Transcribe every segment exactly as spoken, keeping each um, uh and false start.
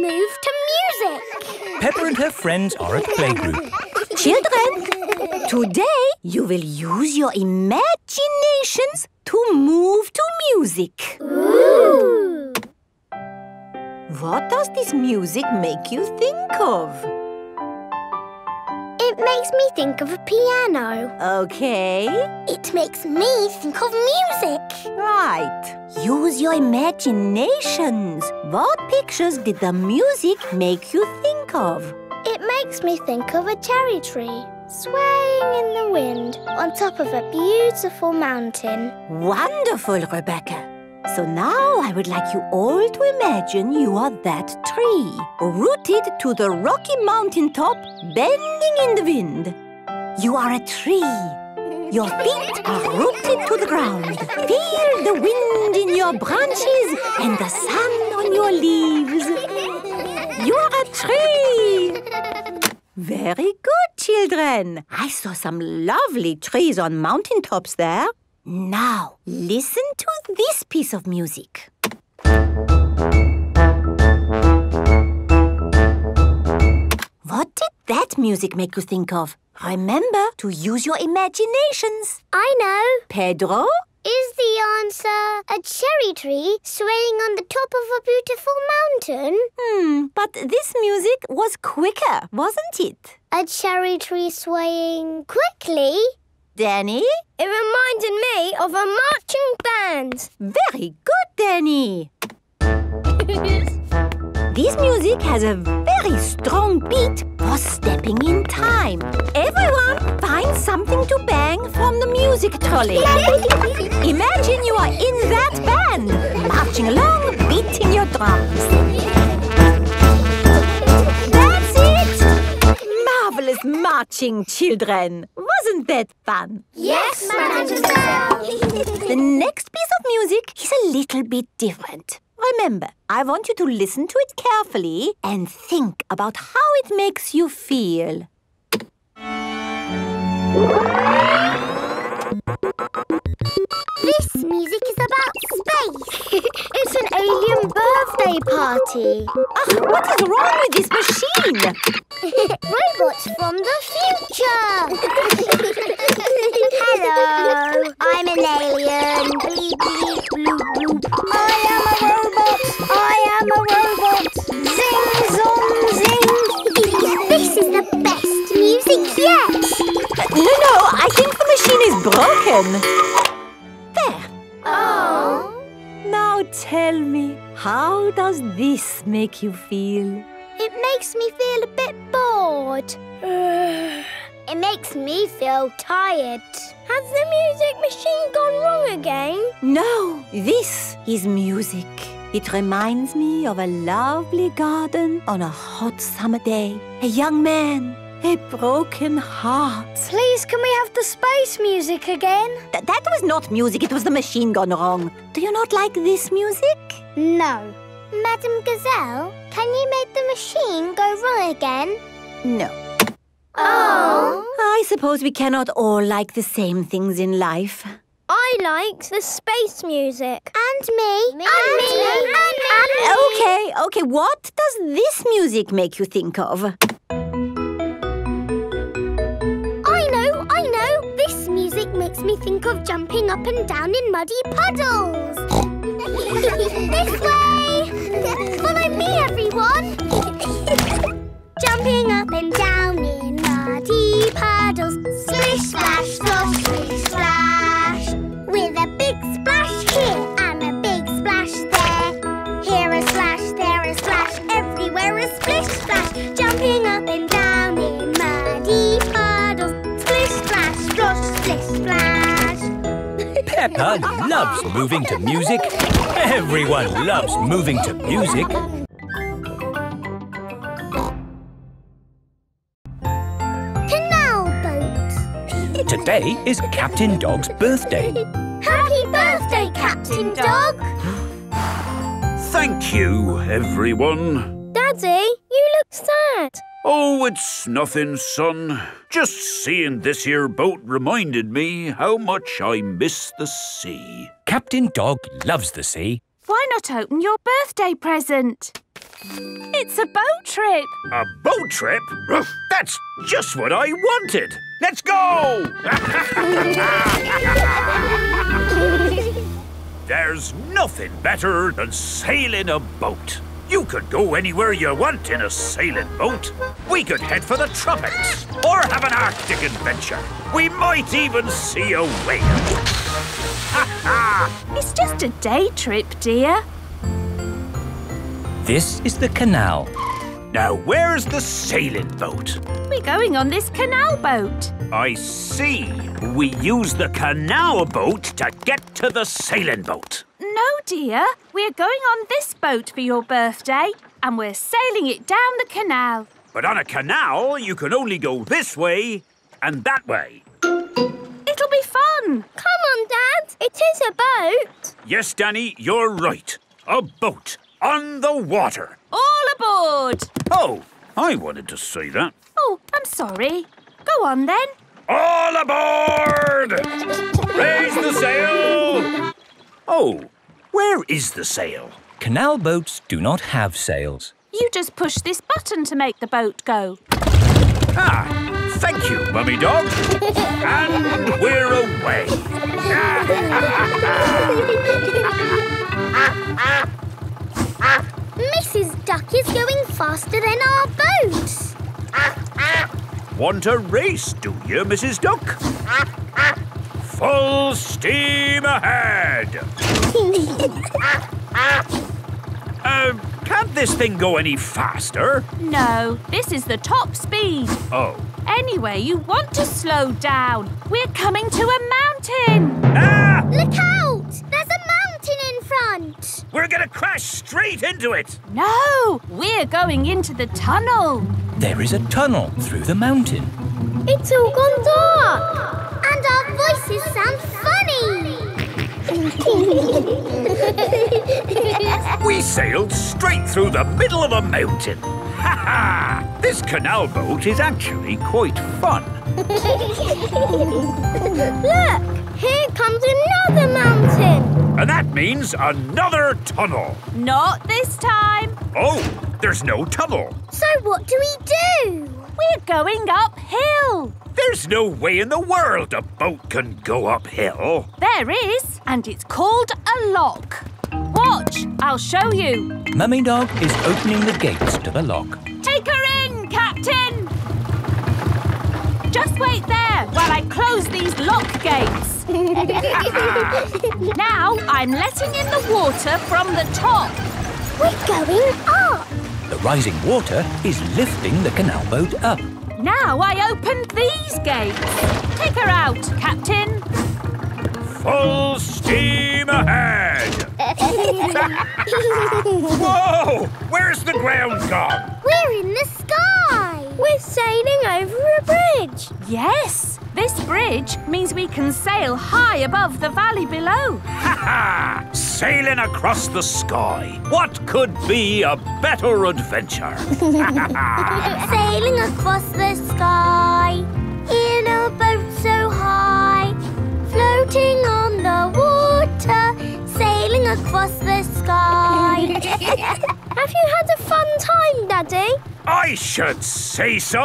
move to music. Peppa and her friends are at playgroup. Children, today you will use your imaginations to move to music. Ooh. What does this music make you think of? It makes me think of a piano. Okay. It makes me think of music. Right. Use your imaginations. What pictures did the music make you think of? It makes me think of a cherry tree, swaying in the wind on top of a beautiful mountain. Wonderful, Rebecca. So now I would like you all to imagine you are that tree, rooted to the rocky mountain top, bending in the wind. You are a tree. Your feet are rooted to the ground. Feel the wind in your branches and the sun on your leaves. You are a tree. Very good, children. I saw some lovely trees on mountain tops there. Now, listen to this piece of music. What did that music make you think of? Remember to use your imaginations. I know. Pedro? Is the answer a cherry tree swaying on the top of a beautiful mountain? Hmm, but this music was quicker, wasn't it? A cherry tree swaying quickly? Danny? It reminded me of a marching band. Very good, Danny. This music has a very strong beat for stepping in time. Everyone, find something to bang from the music trolley. Imagine you are in that band, marching along, beating your drums. That's it! Marvelous marching, children. Wasn't that fun? Yes, Madame Gazelle. The next piece of music is a little bit different. Remember, I want you to listen to it carefully and think about how it makes you feel. This music is about space. It's an alien birthday party. Ugh, what is wrong with this machine? Robots from the future. Hello, I'm an alien. Bleep, bleep, bloop, bloop. I am a robot. I am a robot. Zing, zom, zing. This is the best music yet. No, no, I think the machine is broken. Oh. Now tell me, how does this make you feel? It makes me feel a bit bored. It makes me feel tired. Has the music machine gone wrong again? No, this is music. It reminds me of a lovely garden on a hot summer day. A young man. A broken heart. Please, can we have the space music again? Th that was not music, it was the machine gone wrong. Do you not like this music? No. Madame Gazelle, can you make the machine go wrong again? No. Oh. I suppose we cannot all like the same things in life. I liked the space music. And me. Me. And me. And me. And me. And me. Okay, okay, what does this music make you think of? Makes me think of jumping up and down in muddy puddles. This way! Follow me, everyone! Jumping up and down in muddy puddles. Splish, splash, splash, splish, splash. With a big splash here and a big splash there. Here a splash, there a splash, everywhere a splish, splash. Jumping up and down in muddy puddles. Splish, splash, splash. Peppa loves moving to music. Everyone loves moving to music. Canal boat. Today is Captain Dog's birthday. Happy birthday, Captain Dog. Thank you, everyone. Daddy, you look sad. Oh, it's nothing, son. Just seeing this here boat reminded me how much I miss the sea. Captain Dog loves the sea. Why not open your birthday present? It's a boat trip. A boat trip? That's just what I wanted. Let's go! There's nothing better than sailing a boat. You could go anywhere you want in a sailing boat. We could head for the tropics or have an Arctic adventure. We might even see a whale. It's just a day trip, dear. This is the canal. Now, where's the sailing boat? We're going on this canal boat. I see. We use the canal boat to get to the sailing boat. No, dear. We're going on this boat for your birthday and we're sailing it down the canal. But on a canal, you can only go this way and that way. It'll be fun. Come on, Dad. It is a boat. Yes, Danny, you're right. A boat on the water. All aboard. Oh, I wanted to say that. Oh, I'm sorry. Go on, then. All aboard! Raise the sail! Oh, where is the sail? Canal boats do not have sails. You just push this button to make the boat go. Ah, thank you, Mummy Dog. And we're away. Missus Duck is going faster than our boats. Want a race, do you, Missus Duck? Full steam ahead! uh, can't this thing go any faster? No, this is the top speed. Oh. Anyway, you want to slow down. We're coming to a mountain. Ah! Look out! There's a mountain in front. We're going to crash straight into it. No, we're going into the tunnel. There is a tunnel through the mountain. It's all gone dark. And our voices sound funny. We sailed straight through the middle of a mountain. Ha ha! This canal boat is actually quite fun. Look! Here comes another mountain. And that means another tunnel. Not this time. Oh, there's no tunnel. So what do we do? We're going uphill. There's no way in the world a boat can go uphill. There is, and it's called a lock. Watch, I'll show you. Mummy Dog is opening the gates to the lock. Take her in, Captain. Just wait there while I close these lock gates. Now I'm letting in the water from the top. We're going up. The rising water is lifting the canal boat up. Now I opened these gates. Take her out, Captain. Full steam ahead. Whoa! Where's the ground gone? We're in the sky. We're sailing over a bridge. Yes. This bridge means we can sail high above the valley below. Ha ha! Sailing across the sky. What could be a better adventure? Sailing across the sky in a boat so high, floating on the water, sailing across the sky. Have you had a fun time, Daddy? I should say so.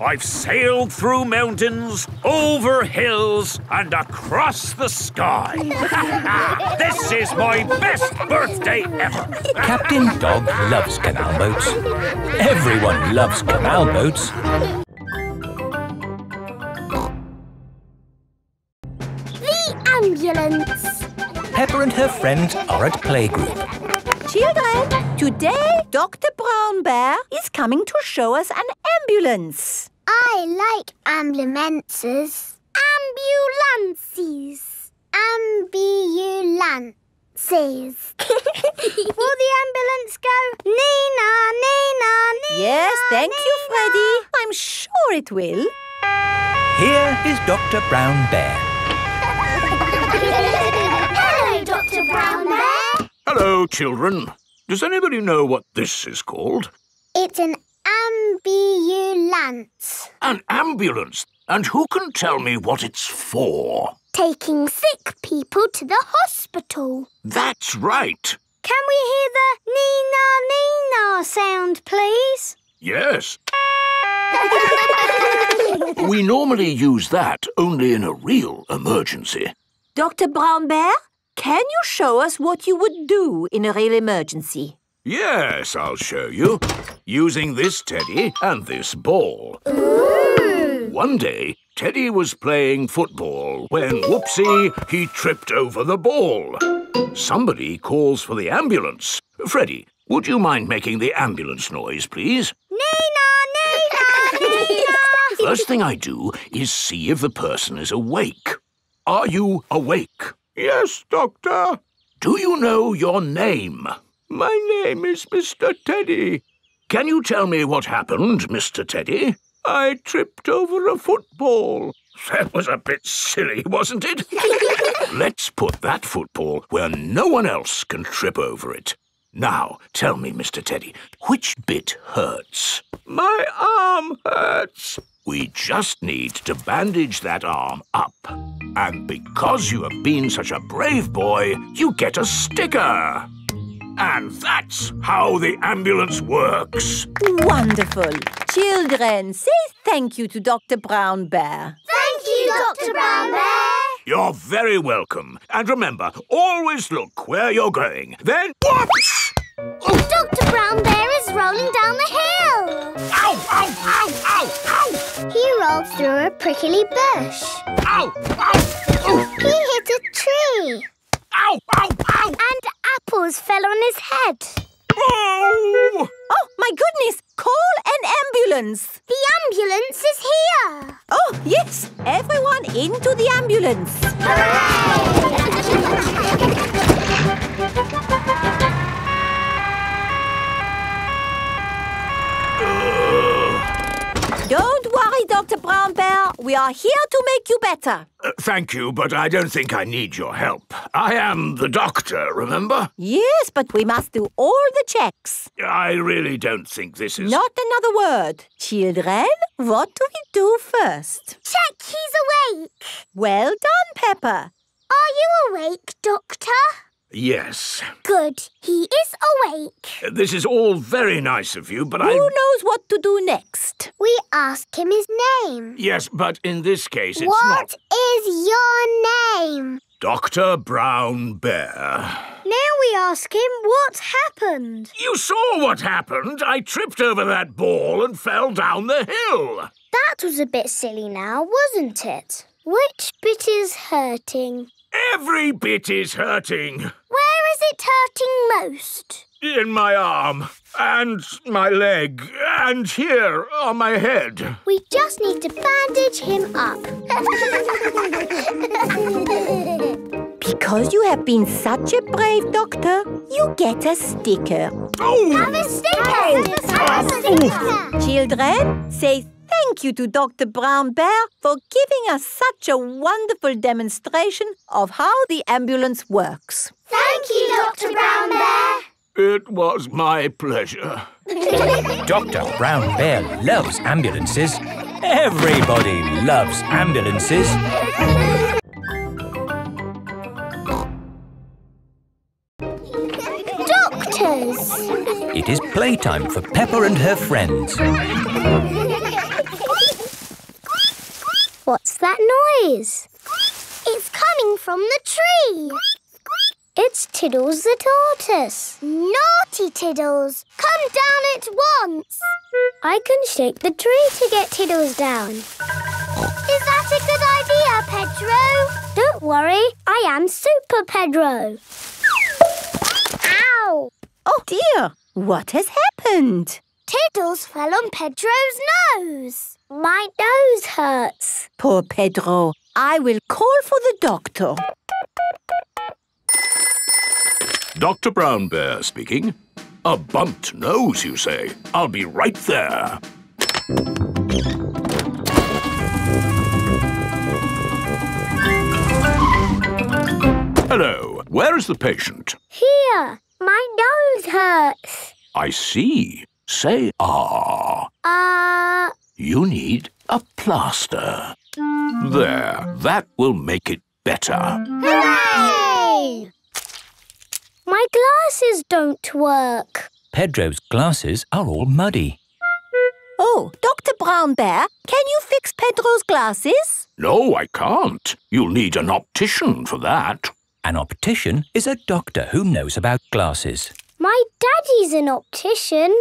I've sailed through mountains, over hills, and across the sky. This is my best birthday ever. Captain Dog loves canal boats. Everyone loves canal boats. The ambulance. Peppa and her friends are at playgroup. Children, today Doctor Brown Bear is coming to show us an ambulance. I like ambulances. Ambulances. Ambulances. Will the ambulance go, Nina, Nina, Nina? Yes, thank Nina. you, Freddy. I'm sure it will. Here is Doctor Brown Bear. Hello, Doctor Brown Bear. Hello, children. Does anybody know what this is called? It's an ambulance. An ambulance? And who can tell me what it's for? Taking sick people to the hospital. That's right. Can we hear the Nina, sonar sound, please? Yes. We normally use that only in a real emergency. Doctor Brown Bear, can you show us what you would do in a real emergency? Yes, I'll show you. Using this teddy and this ball. Ooh. One day, Teddy was playing football when, whoopsie, he tripped over the ball. Somebody calls for the ambulance. Freddy, would you mind making the ambulance noise, please? Nina, Nina, Nina! First thing I do is see if the person is awake. Are you awake? Yes, Doctor. Do you know your name? My name is Mister Teddy. Can you tell me what happened, Mister Teddy? I tripped over a football. That was a bit silly, wasn't it? Let's put that football where no one else can trip over it. Now, tell me, Mister Teddy, which bit hurts? My arm hurts. We just need to bandage that arm up. And because you have been such a brave boy, you get a sticker. And that's how the ambulance works. Wonderful. Children, say thank you to Doctor Brown Bear. Thank you, Doctor Brown Bear. You're very welcome. And remember, always look where you're going. Then whoops! Oh. Doctor Brown Bear is rolling down the hill. Ow, ow, ow, ow, ow! He rolled through a prickly bush. Ow, ow! Ow. He hit a tree. Ow, ow, ow! And apples fell on his head. Oh! Oh, my goodness! Call an ambulance! The ambulance is here! Oh, yes! Everyone into the ambulance! Hooray! Don't worry, Doctor Brown Bear. We are here to make you better. Uh, thank you, but I don't think I need your help. I am the doctor, remember? Yes, but we must do all the checks. I really don't think this is... Not another word. Children, what do we do first? Check he's awake. Well done, Peppa. Are you awake, Doctor? Yes. Good. He is awake. Uh, this is all very nice of you, but Who I... Who knows what to do next? We ask him his name. Yes, but in this case it's what not... What is your name? Doctor Brown Bear. Now we ask him what happened. You saw what happened. I tripped over that ball and fell down the hill. That was a bit silly now, wasn't it? Which bit is hurting? Every bit is hurting. Where is it hurting most? In my arm, and my leg, and here on my head. We just need to bandage him up. Because you have been such a brave doctor, you get a sticker. Oh! Have a sticker! Have a sticker! Have a sticker! Children, say thank you to Doctor Brown Bear for giving us such a wonderful demonstration of how the ambulance works. Thank you, Doctor Brown Bear. It was my pleasure. Doctor Brown Bear loves ambulances. Everybody loves ambulances. Doctors! It is playtime for Peppa and her friends. What's that noise? It's coming from the tree. It's Tiddles the tortoise. Naughty Tiddles! Come down at once! I can shake the tree to get Tiddles down. Is that a good idea, Pedro? Don't worry, I am Super Pedro. Ow! Oh dear, what has happened? Tiddles fell on Pedro's nose. My nose hurts. Poor Pedro. I will call for the doctor. Doctor Brown Bear speaking. A bumped nose, you say? I'll be right there. Hello. Where is the patient? Here. My nose hurts. I see. Say ah. Ah. Uh... You need a plaster. There. That will make it better. Hooray! My glasses don't work. Pedro's glasses are all muddy. Oh, Doctor Brown Bear, can you fix Pedro's glasses? No, I can't. You'll need an optician for that. An optician is a doctor who knows about glasses. My daddy's an optician.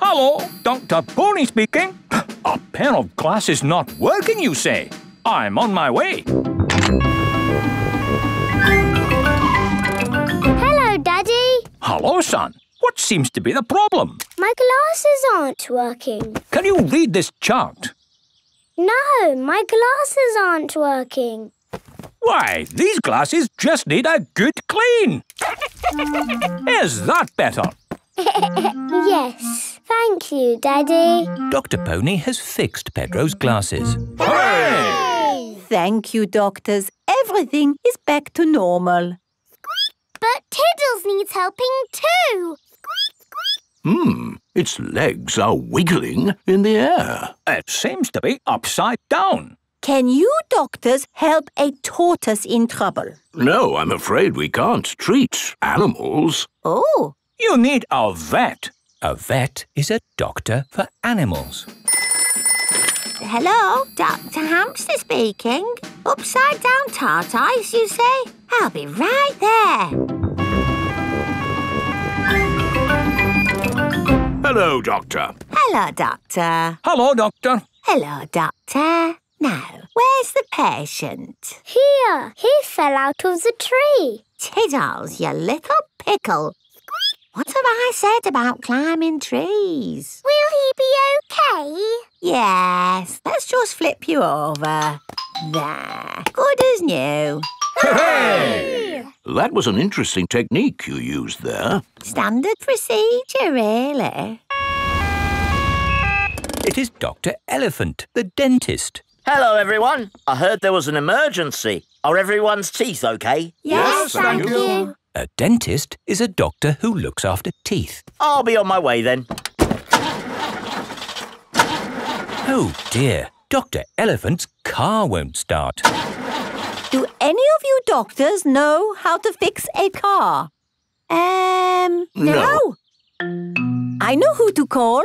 Hello, Doctor Pony speaking. A pair of glasses not working, you say? I'm on my way. Hello, Daddy. Hello, son. What seems to be the problem? My glasses aren't working. Can you read this chart? No, my glasses aren't working. Why, these glasses just need a good clean. Is that better? Yes. Thank you, Daddy. Doctor Pony has fixed Pedro's glasses. Hooray! Thank you, doctors. Everything is back to normal. But Tiddles needs helping too. Hmm, its legs are wiggling in the air. It seems to be upside down. Can you doctors help a tortoise in trouble? No, I'm afraid we can't treat animals. Oh. You need a vet. A vet is a doctor for animals. Hello, Doctor Hamster speaking. Upside down tortoise, you say? I'll be right there. Hello, Doctor. Hello, Doctor. Hello, Doctor. Hello, Doctor. Now, where's the patient? Here. He fell out of the tree. Tiddles, you little pickle. What have I said about climbing trees? Will he be okay? Yes, let's just flip you over. There, good as new. Hooray! That was an interesting technique you used there. Standard procedure, really. It is Doctor Elephant, the dentist. Hello, everyone. I heard there was an emergency. Are everyone's teeth okay? Yes, yes thank, thank you. you. A dentist is a doctor who looks after teeth. I'll be on my way then. Oh dear, Doctor Elephant's car won't start. Do any of you doctors know how to fix a car? Um, no. no. I know who to call.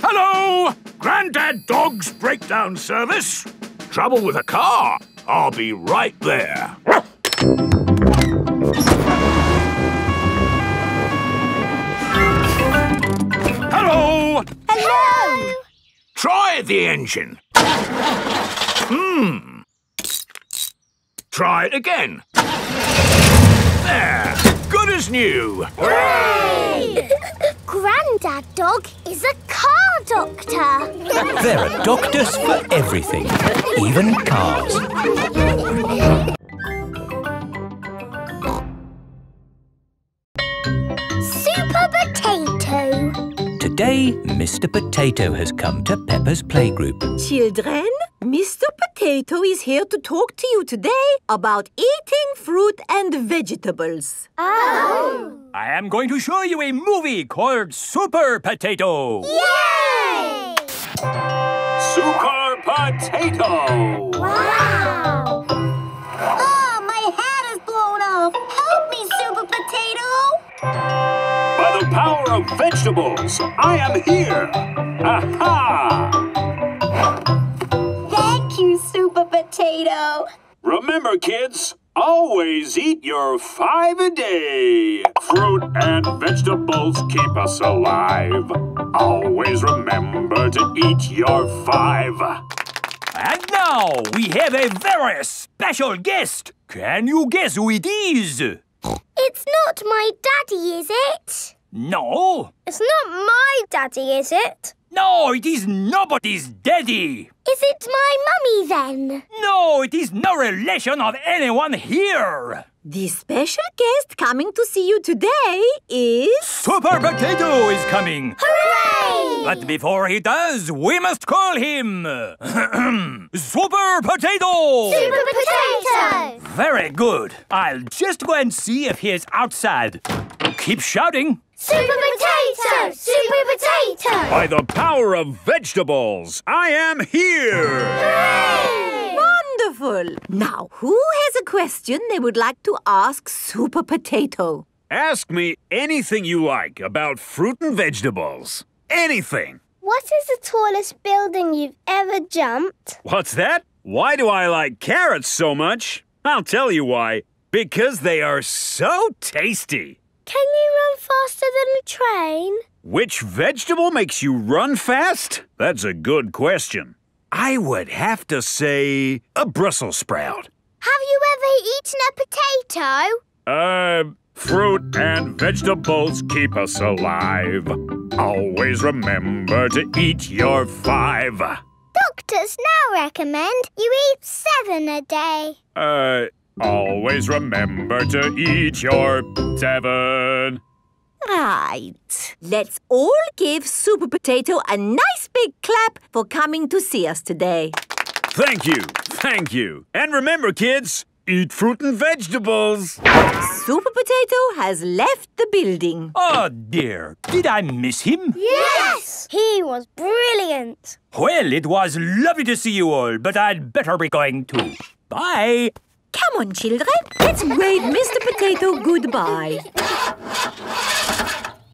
Hello, Granddad Dog's breakdown service. Trouble with a car. I'll be right there. Hello! Hello! Try the engine. Hmm. Try it again. There! Good as new! Hooray! Grandad Dog is a car doctor. There are doctors for everything, even cars. Super Potato. Today, Mister Potato has come to Peppa's playgroup. Children, Mister Potato is here to talk to you today about eating fruit and vegetables. Oh! I am going to show you a movie called Super Potato. Yay! Super Potato! Wow! Oh, my hat is blown off. Help me, Super Potato! By the power of vegetables, I am here! Aha! Thank you, Super Potato! Remember, kids, always eat your five a day. Fruit and vegetables keep us alive. Always remember to eat your five. And now we have a very special guest. Can you guess who it is? It's not my daddy, is it? No. It's not my daddy, is it? No, it is nobody's daddy. Is it my mummy, then? No, it is no relation of anyone here. The special guest coming to see you today is... Super Potato is coming. Hooray! But before he does, we must call him... Super Potato! Super Potato! Very good. I'll just go and see if he is outside. Keep shouting. Super Potato! Super Potato! By the power of vegetables, I am here! Hooray! Wonderful! Now, who has a question they would like to ask Super Potato. Ask me anything you like about fruit and vegetables. Anything. What is the tallest building you've ever jumped? What's that? Why do I like carrots so much? I'll tell you why. Because they are so tasty. Can you run faster than a train? Which vegetable makes you run fast? That's a good question. I would have to say a Brussels sprout. Have you ever eaten a potato? Uh, fruit and vegetables keep us alive. Always remember to eat your five. Doctors now recommend you eat seven a day. Uh... Always remember to eat your seven. Right. Let's all give Super Potato a nice big clap for coming to see us today. Thank you. Thank you. And remember, kids, eat fruit and vegetables. Super Potato has left the building. Oh, dear. Did I miss him? Yes! He was brilliant. Well, it was lovely to see you all, but I'd better be going too. Bye. Come on, children. Let's wave Mister Potato goodbye.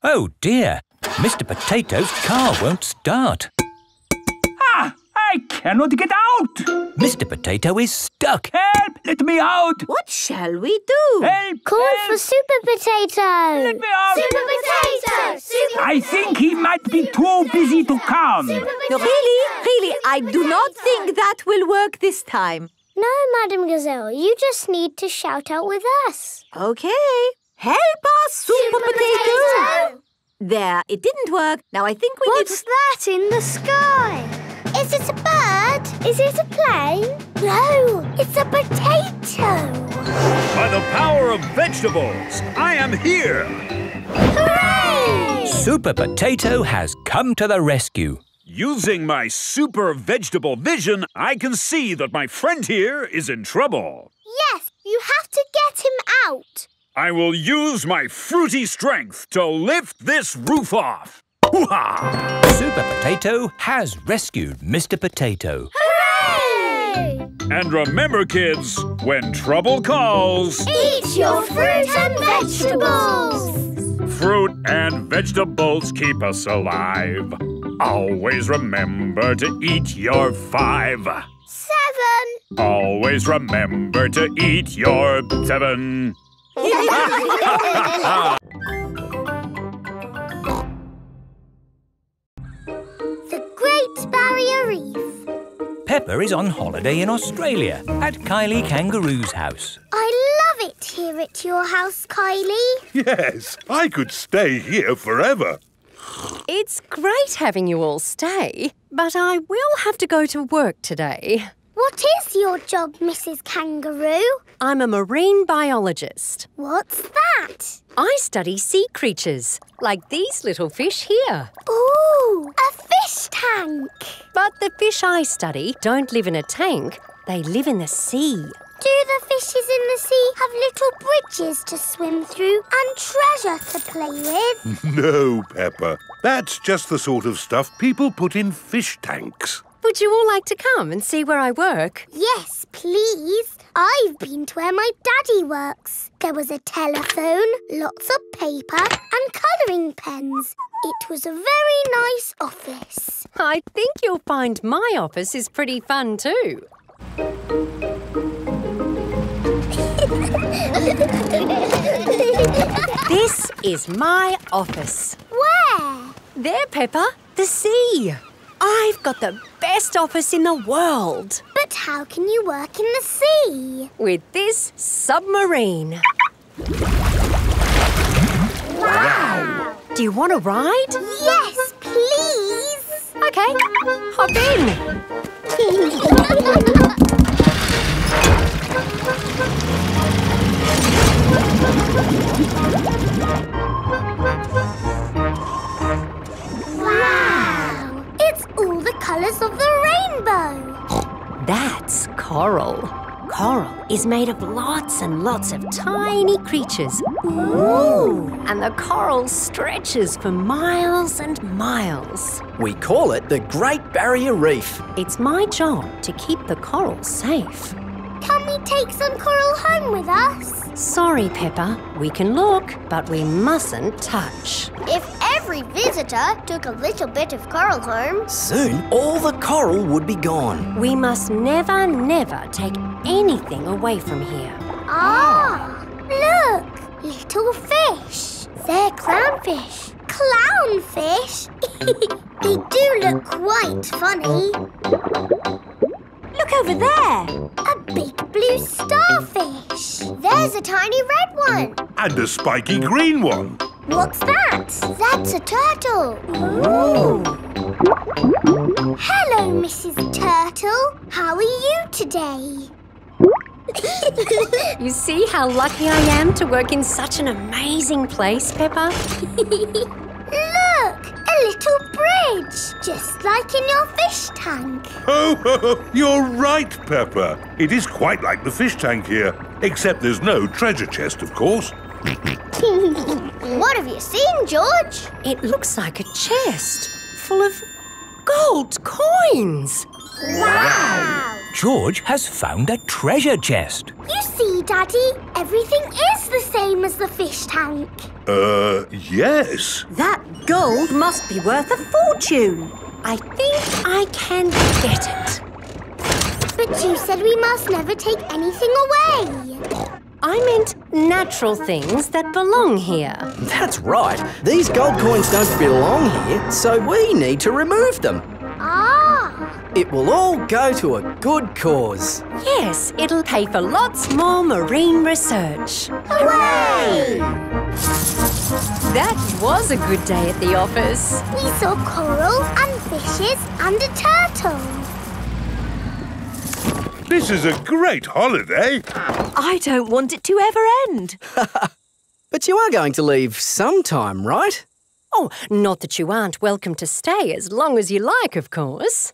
Oh, dear. Mister Potato's car won't start. Ah! I cannot get out! Mister Potato is stuck. Help! Let me out! What shall we do? Help! Call help. for Super Potato! Let me out! Super Potato! Super I think he might be Super too potato. busy to come. No, really, really, Super I do potato. not think that will work this time. No, Madame Gazelle, you just need to shout out with us. OK. Help us, Super Potato! There, it didn't work. Now I think we need... What's that in the sky? Is it a bird? Is it a plane? No, it's a potato. By the power of vegetables, I am here. Hooray! Super Potato has come to the rescue. Using my super vegetable vision, I can see that my friend here is in trouble. Yes, you have to get him out. I will use my fruity strength to lift this roof off. Hoo-ha! Super Potato has rescued Mister Potato. Hooray! And remember, kids, when trouble calls... Eat your fruit and vegetables! Fruit and vegetables keep us alive. Always remember to eat your five. Seven. Always remember to eat your seven. The Great Barrier Reef. Peppa is on holiday in Australia at Kylie Kangaroo's house. I love it here at your house, Kylie. Yes, I could stay here forever. It's great having you all stay, but I will have to go to work today. What is your job, Missus Kangaroo? I'm a marine biologist. What's that? I study sea creatures, like these little fish here. Ooh, a fish tank! But the fish I study don't live in a tank, they live in the sea. Do the fishes in the sea have little bridges to swim through and treasure to play with? No, Peppa. That's just the sort of stuff people put in fish tanks. Would you all like to come and see where I work? Yes, please. I've been to where my daddy works. There was a telephone, lots of paper and colouring pens. It was a very nice office. I think you'll find my office is pretty fun too. This is my office. Where? There, Peppa. The sea. I've got the best office in the world. But how can you work in the sea? With this submarine. Wow! Wow. Do you want to ride? Yes, please. OK, hop in. Wow! It's all the colours of the rainbow. That's coral. Coral is made of lots and lots of tiny creatures. Ooh! And the coral stretches for miles and miles. We call it the Great Barrier Reef. It's my job to keep the coral safe. Can we take take some coral home with us? Sorry, Peppa. We can look, but we mustn't touch. If every visitor took a little bit of coral home... soon, all the coral would be gone. We must never, never take anything away from here. Ah! Look! Little fish. They're clownfish. Clownfish? They do look quite funny. Look over there. A big blue starfish. There's a tiny red one. And a spiky green one. What's that? That's a turtle. Ooh. Hello, Missus Turtle. How are you today? You see how lucky I am to work in such an amazing place, Peppa? Look! A little bridge, just like in your fish tank. Ho, ho, ho! You're right, Peppa. It is quite like the fish tank here, except there's no treasure chest, of course. What have you seen, George? It looks like a chest full of gold coins. Wow! wow. George has found a treasure chest. You see, Daddy, everything is the same as the fish tank. Uh, yes. That gold must be worth a fortune. I think I can get it. But you said we must never take anything away. I meant natural things that belong here. That's right. These gold coins don't belong here, so we need to remove them. Ah! It will all go to a good cause. Yes, it'll pay for lots more marine research. Hooray! That was a good day at the office. We saw coral and fishes and a turtle. This is a great holiday. I don't want it to ever end. But you are going to leave sometime, right? Oh, not that you aren't welcome to stay as long as you like, of course.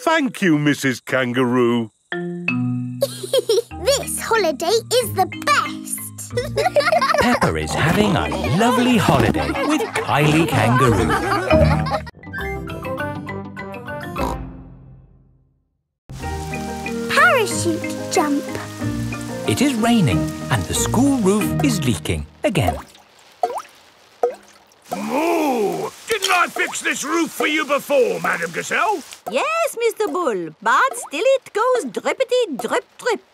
Thank you, Missus Kangaroo. This holiday is the best. Peppa is having a lovely holiday with Kylie Kangaroo. Parachute jump. It is raining and the school roof is leaking again. Moo! Didn't I fix this roof for you before, Madame Gazelle? Yes, Mister Bull, but still it goes drippity drip drip.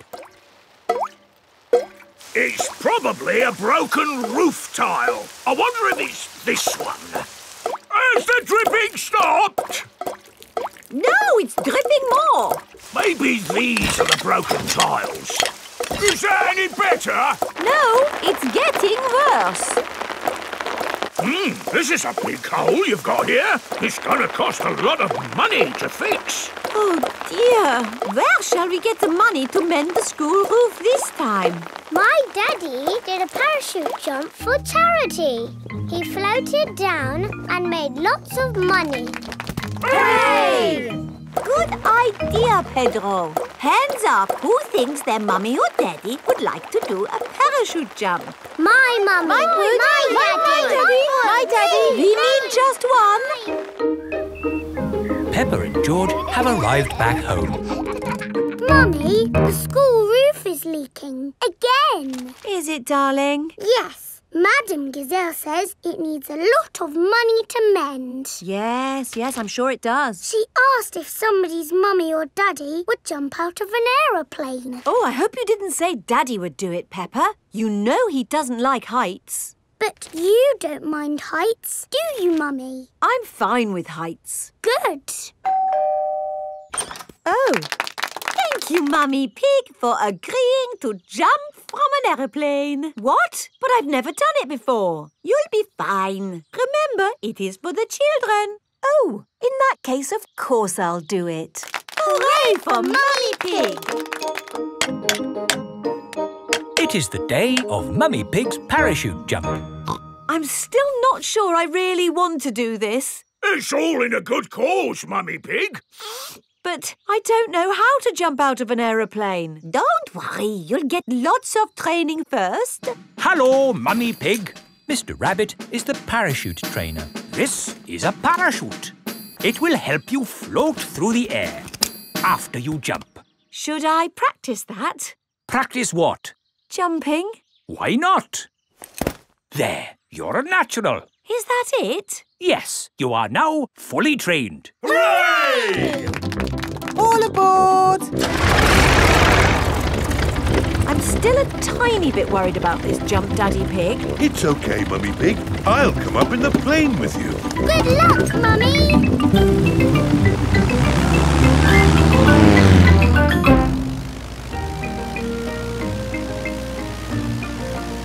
It's probably a broken roof tile. I wonder if it's this one. Has the dripping stopped? No, it's dripping more. Maybe these are the broken tiles. Is that any better? No, it's getting worse. Hmm, this is a big hole you've got here. It's going to cost a lot of money to fix. Oh, dear. Where shall we get the money to mend the school roof this time? My daddy did a parachute jump for charity. He floated down and made lots of money. Hooray! Good idea, Pedro. Hands up, who thinks their mummy or daddy would like to do a parachute jump? My mummy. My, my, my, my daddy. daddy. My daddy. We need just one. Peppa and George have arrived back home. Mummy, the school roof is leaking again. Is it, darling? Yes. Madame Gazelle says it needs a lot of money to mend. Yes, yes, I'm sure it does. She asked if somebody's mummy or daddy would jump out of an aeroplane. Oh, I hope you didn't say Daddy would do it, Peppa. You know he doesn't like heights. But you don't mind heights, do you, Mummy? I'm fine with heights. Good. Oh, thank you, Mummy Pig, for agreeing to jump from an aeroplane. What? But I've never done it before. You'll be fine. Remember, it is for the children. Oh, in that case, of course I'll do it. Hooray for Mummy Pig! It is the day of Mummy Pig's parachute jump. I'm still not sure I really want to do this. It's all in a good cause, Mummy Pig. But I don't know how to jump out of an aeroplane. Don't worry, you'll get lots of training first. Hello, Mummy Pig. Mister Rabbit is the parachute trainer. This is a parachute. It will help you float through the air after you jump. Should I practice that? Practice what? Jumping. Why not? There, you're a natural. Is that it? Yes, you are now fully trained. Hooray! All aboard! I'm still a tiny bit worried about this jump, Daddy Pig. It's OK, Mummy Pig. I'll come up in the plane with you. Good luck, Mummy!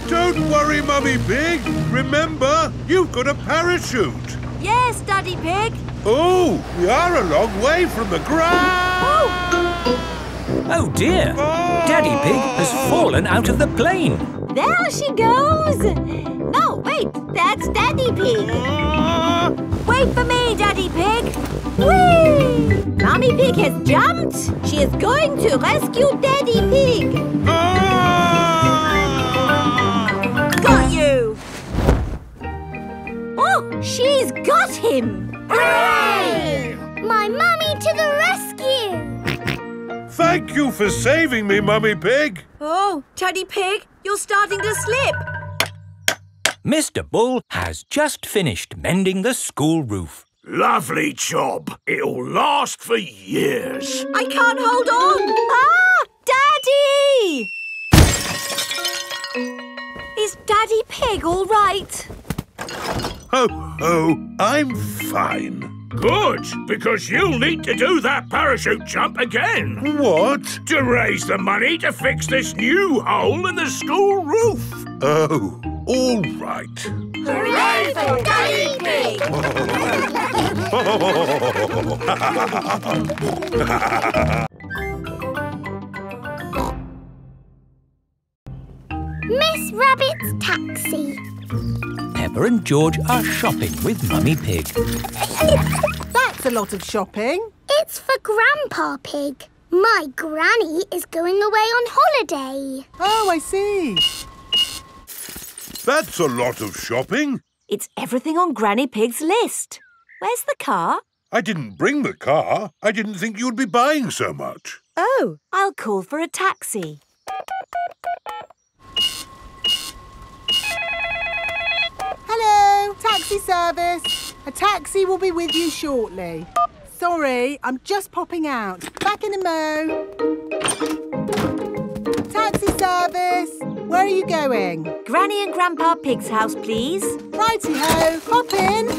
Don't worry, Mummy Pig. Remember, you've got a parachute. Yes, Daddy Pig. Oh, we are a long way from the ground. Oh, oh dear. Oh. Daddy Pig has fallen out of the plane. There she goes. No, wait, that's Daddy Pig. Uh. Wait for me, Daddy Pig. Whee! Mummy Pig has jumped. She is going to rescue Daddy Pig. Uh. Got you! Oh, she's got him! Hooray! My mummy to the rescue! Thank you for saving me, Mummy Pig. Oh, Daddy Pig, you're starting to slip. Mister Bull has just finished mending the school roof. Lovely job. It'll last for years. I can't hold on. Ah, Daddy! Is Daddy Pig all right? Ho, ho, I'm fine. Good, because you'll need to do that parachute jump again. What? To raise the money to fix this new hole in the school roof. Oh, all right. Hooray for Daddy Pig! Miss Rabbit's taxi. Peppa and George are shopping with Mummy Pig. That's a lot of shopping. It's for Grandpa Pig. My granny is going away on holiday. Oh, I see. That's a lot of shopping. It's everything on Granny Pig's list. Where's the car? I didn't bring the car. I didn't think you'd be buying so much. Oh, I'll call for a taxi. Hello, taxi service. A taxi will be with you shortly. Sorry, I'm just popping out. Back in a mo. Taxi service, where are you going? Granny and Grandpa Pig's house, please. Righty-ho, hop in.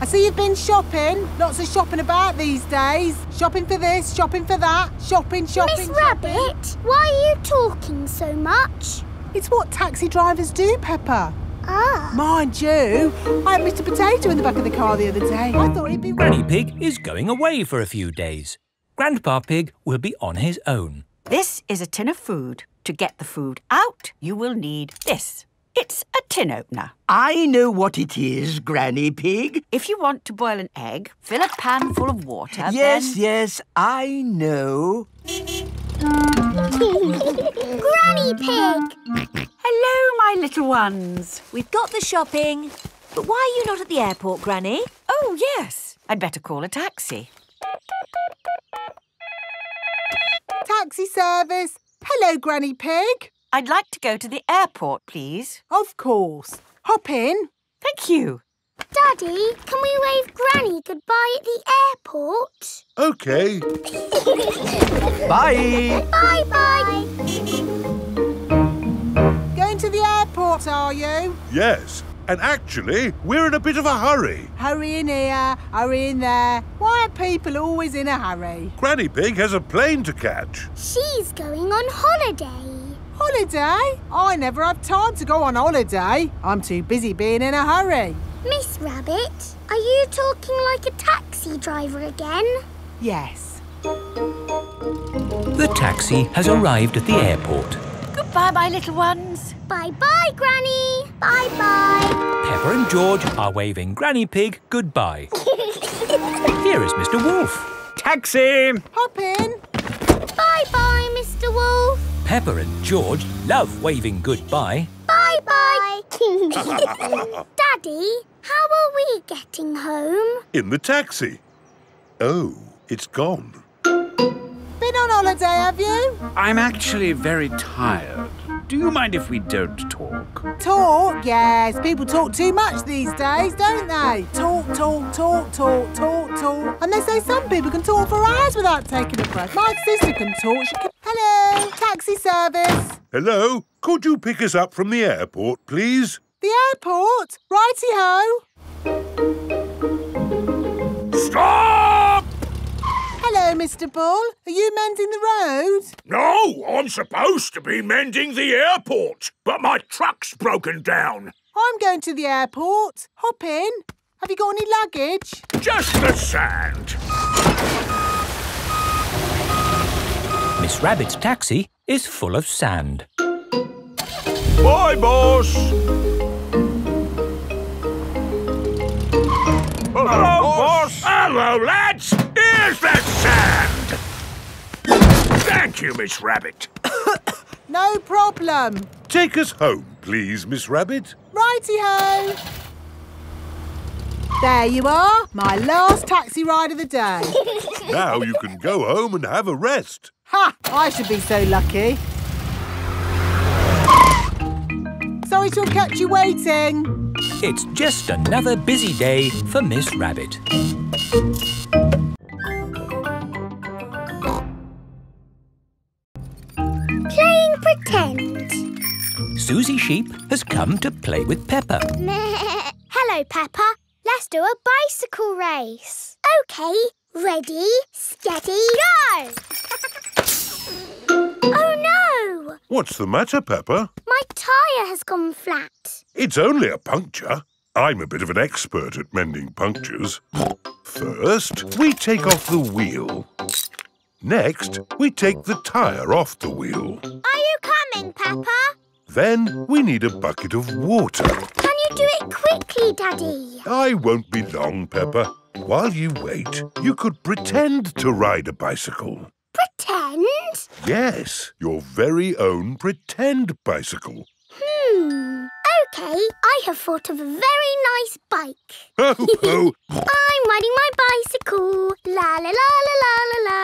I see you've been shopping. Lots of shopping about these days. Shopping for this, shopping for that, shopping, shopping. Miss Rabbit, why are you talking so much? It's what taxi drivers do, Peppa. Ah. Mind you, I had Mister Potato in the back of the car the other day. I thought he'd be... Granny Pig is going away for a few days. Grandpa Pig will be on his own. This is a tin of food. To get the food out, you will need this. It's a tin opener. I know what it is, Granny Pig. If you want to boil an egg, fill a pan full of water, Yes, then... yes, I know. Granny Pig! Hello, my little ones. We've got the shopping. But why are you not at the airport, Granny? Oh, yes. I'd better call a taxi. Taxi service. Hello, Granny Pig. I'd like to go to the airport, please. Of course. Hop in. Thank you. Daddy, can we wave Granny goodbye at the airport? OK. Bye. Bye-bye. Going to the airport, are you? Yes. And actually, we're in a bit of a hurry. Hurry in here, hurry in there. Why are people always in a hurry? Granny Pig has a plane to catch. She's going on holiday. Holiday? I never have time to go on holiday. I'm too busy being in a hurry. Miss Rabbit, are you talking like a taxi driver again? Yes. The taxi has arrived at the airport. Goodbye, my little ones. Bye-bye, Granny. Bye-bye. Peppa and George are waving Granny Pig goodbye. Here is Mister Wolf. Taxi! Hop in. Bye-bye, Mister Wolf. Peppa and George love waving goodbye. Bye-bye. Daddy, How are we getting home? In the taxi. Oh, it's gone. Been on holiday, have you? I'm actually very tired. Do you mind if we don't talk? Talk? Yes, people talk too much these days, don't they? Talk, talk, talk, talk, talk, talk. And they say some people can talk for hours without taking a breath. My sister can talk. She can... Hello, taxi service. Hello, could you pick us up from the airport, please? The airport? Righty-ho. Stop! Hello, Mister Bull. Are you mending the road? No, I'm supposed to be mending the airport, but my truck's broken down. I'm going to the airport. Hop in. Have you got any luggage? Just the sand. Miss Rabbit's taxi is full of sand. Bye, boss. Hello, Hello boss. boss. Hello, lads. Here's that sand. Thank you, Miss Rabbit. No problem. Take us home, please, Miss Rabbit. Righty-ho. There you are, my last taxi ride of the day. Now you can go home and have a rest. Ha! I should be so lucky. Sorry to have kept you waiting. It's just another busy day for Miss Rabbit. Playing pretend. Susie Sheep has come to play with Peppa. Hello, Peppa. Let's do a bicycle race. OK. Ready, steady, go! Oh, no! What's the matter, Peppa? My tyre has gone flat. It's only a puncture. I'm a bit of an expert at mending punctures. First, we take off the wheel. Next, we take the tyre off the wheel. Are you coming, Peppa? Then we need a bucket of water. Can you do it quickly, Daddy? I won't be long, Peppa. While you wait, you could pretend to ride a bicycle. Pretend? Yes, your very own pretend bicycle. Hmm, OK, I have thought of a very nice bike. Ho, ho! I'm riding my bicycle. La, la, la, la, la, la, la.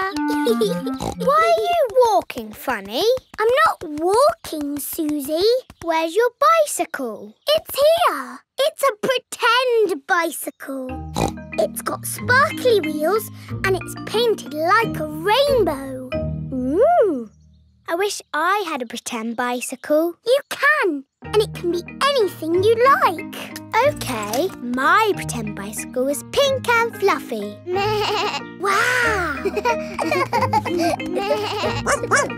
Why are you walking, Funny? I'm not walking, Susie. Where's your bicycle? It's here. It's a pretend bicycle. It's got sparkly wheels and it's painted like a rainbow. Ooh! I wish I had a pretend bicycle. You can, and it can be anything you like. OK, my pretend bicycle is pink and fluffy. Wow!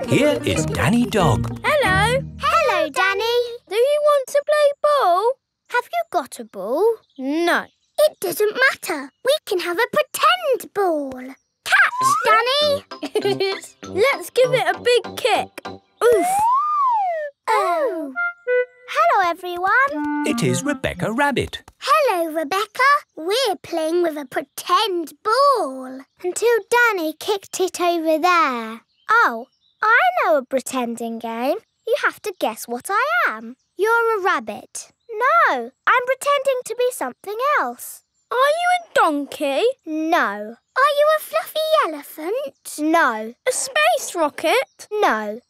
Here is Danny Dog. Hello. Hello, Danny. Do you want to play ball? Have you got a ball? No. It doesn't matter. We can have a pretend ball. Catch, Danny! Let's give it a big kick. Oof! Oh! Hello, everyone. It is Rebecca Rabbit. Hello, Rebecca. We're playing with a pretend ball. Until Danny kicked it over there. Oh, I know a pretending game. You have to guess what I am. You're a rabbit. No, I'm pretending to be something else. Are you a donkey? No. Are you a fluffy elephant? No. A space rocket? No.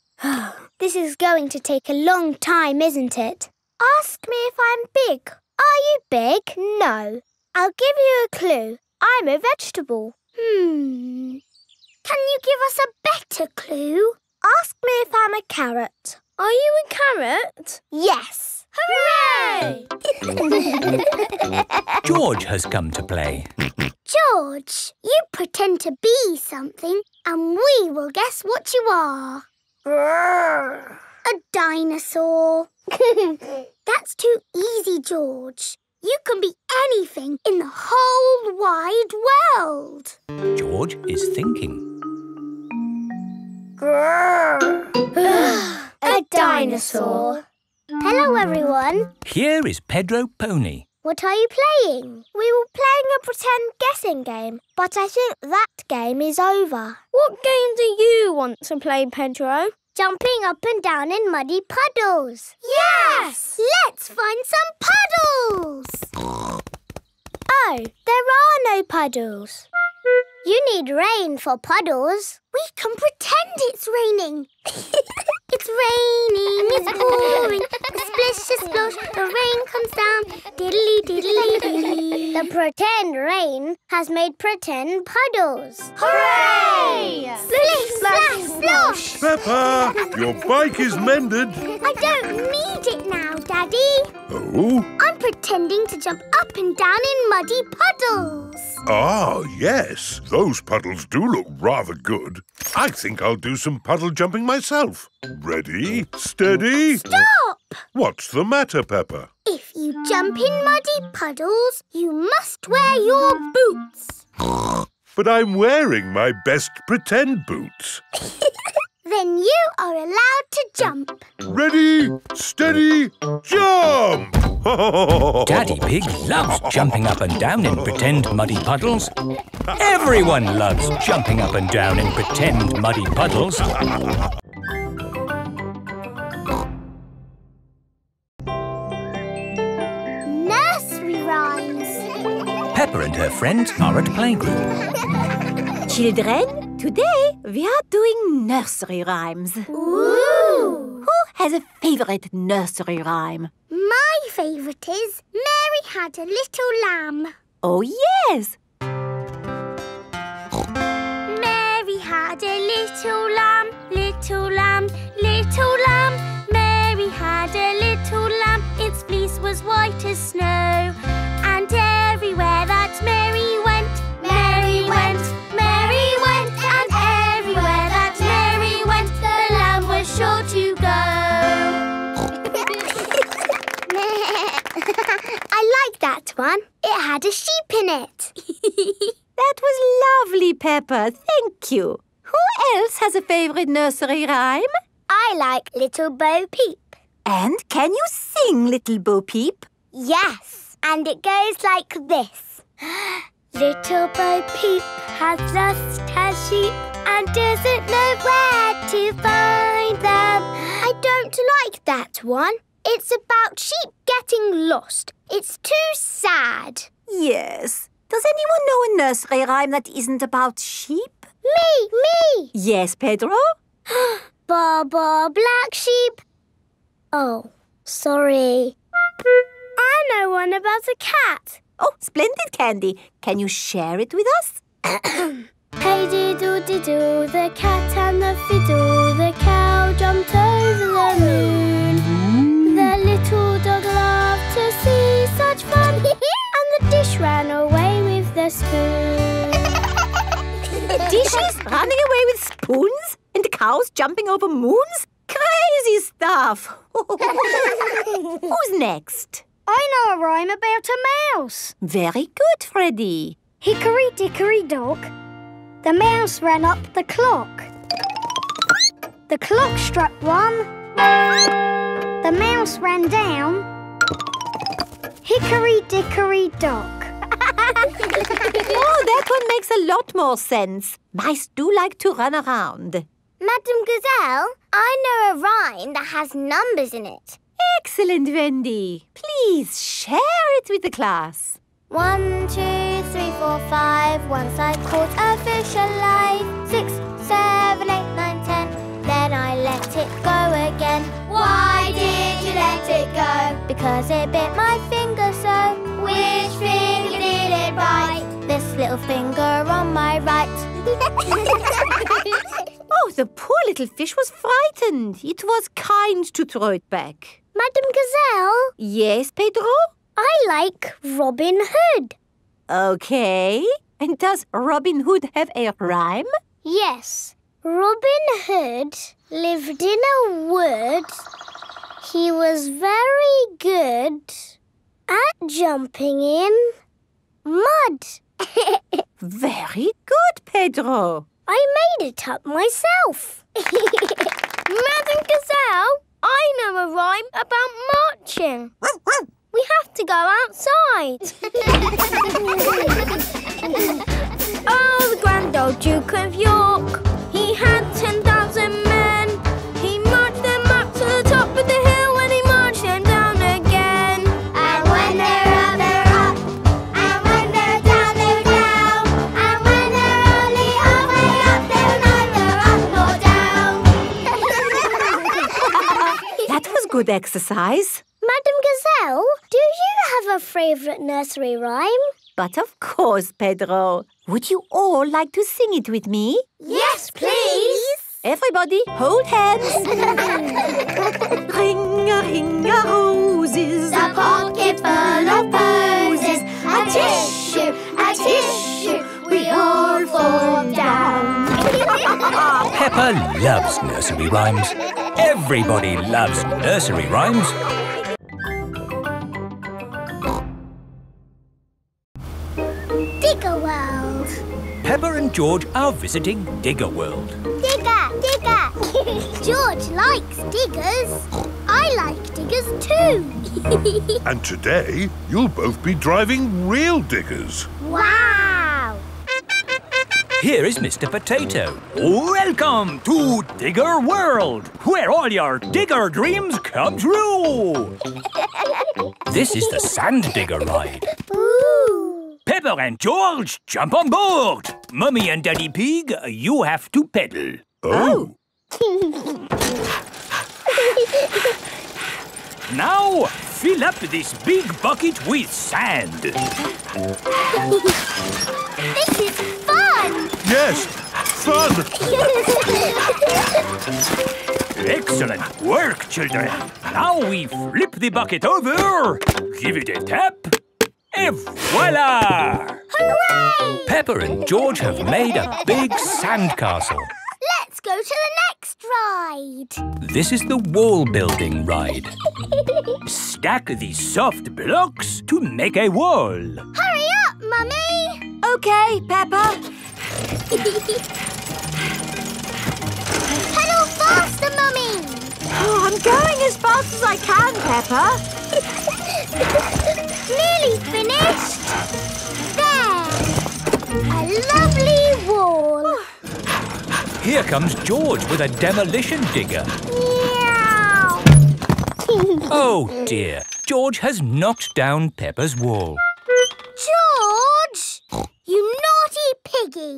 This is going to take a long time, isn't it? Ask me if I'm big. Are you big? No. I'll give you a clue. I'm a vegetable. Hmm. Can you give us a better clue? Ask me if I'm a carrot. Are you a carrot? Yes. Hooray! George has come to play. George, you pretend to be something and we will guess what you are. A dinosaur. That's too easy, George. You can be anything in the whole wide world. George is thinking. A dinosaur. Hello, everyone. Here is Pedro Pony. What are you playing? We were playing a pretend guessing game, but I think that game is over. What game do you want to play, Pedro? Jumping up and down in muddy puddles. Yes! Yes! Let's find some puddles! No, there are no puddles. You need rain for puddles. We can pretend it's raining. It's raining, it's pouring. The splish, the splosh, the rain comes down. Diddly, diddly, diddly. The pretend rain has made pretend puddles. Hooray! Splish, splash, splosh. Peppa, your bike is mended. I don't need it now, Daddy. Oh? I'm pretending to jump up and down in muddy puddles. Ah, yes. Those puddles do look rather good. I think I'll do some puddle jumping myself. Ready, steady... Stop! What's the matter, Peppa? If you jump in muddy puddles, you must wear your boots. But I'm wearing my best pretend boots. Then you are allowed to jump. Ready, steady, jump! Daddy Pig loves jumping up and down in pretend muddy puddles. Everyone loves jumping up and down in pretend muddy puddles. Nursery rhymes. Peppa and her friend are at playgroup. Children? Today, we are doing nursery rhymes. Ooh! Who has a favourite nursery rhyme? My favourite is Mary Had a Little Lamb. Oh, yes! Mary had a little lamb, little lamb, little lamb. Mary had a little lamb, its fleece was white as snow. And everywhere that Mary went, Mary went, Mary went. And everywhere that Mary went, the lamb was sure to go. I like that one. It had a sheep in it. That was lovely, Peppa. Thank you. Who else has a favourite nursery rhyme? I like Little Bo Peep. And can you sing Little Bo Peep? Yes. And it goes like this. Little Bo Peep has lost her sheep and doesn't know where to find them. I don't like that one. It's about sheep getting lost. It's too sad. Yes. Does anyone know a nursery rhyme that isn't about sheep? Me, me! Yes, Pedro? Ba, ba, black sheep. Oh, sorry. I know one about a cat. Oh, splendid, Candy. Can you share it with us? Hey, diddle-diddle, the cat and the fiddle, the cow jumped over the moon. Mm. The little dog loved to see such fun, and the dish ran away with the spoon. The dishes running away with spoons? And the cows jumping over moons? Crazy stuff! Who's next? I know a rhyme about a mouse. Very good, Freddy. Hickory dickory dock, the mouse ran up the clock. The clock struck one. The mouse ran down. Hickory dickory dock. Oh, that one makes a lot more sense. Mice do like to run around. Madame Gazelle, I know a rhyme that has numbers in it. Excellent, Wendy. Please share it with the class. One, two, three, four, five. Once I caught a fish alive. Six, seven, eight, nine, ten. Then I let it go again. Why did you let it go? Because it bit my finger so. Which finger did it bite? This little finger on my right. Oh, the poor little fish was frightened. It was kind to throw it back. Madame Gazelle? Yes, Pedro? I like Robin Hood. OK. And does Robin Hood have a rhyme? Yes. Robin Hood lived in a wood. He was very good at jumping in mud. Very good, Pedro. I made it up myself. Madame Gazelle, I know a rhyme about marching. We have to go outside. Oh, the grand old Duke of York. He had ten thousand men. He marched them up to the top of the hill and he marched them down again. And when they're up, they're up. And when good exercise. Madame Gazelle, do you have a favourite nursery rhyme? But of course, Pedro. Would you all like to sing it with me? Yes, please. Everybody, hold hands. Ring-a-ring-a roses, a pocket full of posies. A tissue, a tissue, we all fall down. Peppa loves nursery rhymes. Everybody loves nursery rhymes. Digger World. Peppa and George are visiting Digger World. Digger, digger. George likes diggers. I like diggers too. And today you'll both be driving real diggers. Wow! Here is Mister Potato. Welcome to Digger World, where all your digger dreams come true. This is the sand digger ride. Ooh. Peppa and George, jump on board! Mummy and Daddy Pig, you have to pedal. Oh! Now, fill up this big bucket with sand. This is fun! Yes, fun! Excellent work, children. Now we flip the bucket over, give it a tap. Et voila! Hooray! Peppa and George have made a big sandcastle. Let's go to the next ride. This is the wall building ride. Stack these soft blocks to make a wall. Hurry up, Mummy! Okay, Peppa. Pedal faster, Mummy! Oh, I'm going as fast as I can, Peppa. Nearly finished. There. A lovely wall. Here comes George with a demolition digger. Meow. Oh dear. George has knocked down Peppa's wall. George! You naughty piggy.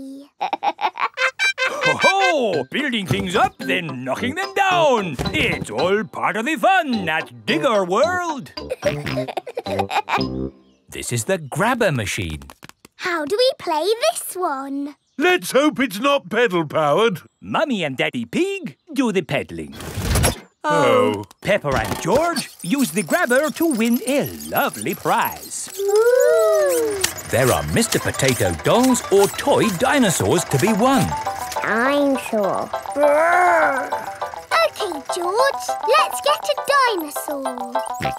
Ho-ho! Building things up, then knocking them down. It's all part of the fun at Digger World. This is the grabber machine. How do we play this one? Let's hope it's not pedal-powered. Mummy and Daddy Pig do the peddling. Oh. Peppa and George use the grabber to win a lovely prize. Ooh. There are Mister Potato dolls or toy dinosaurs to be won. I'm sure. Okay, George, let's get a dinosaur. This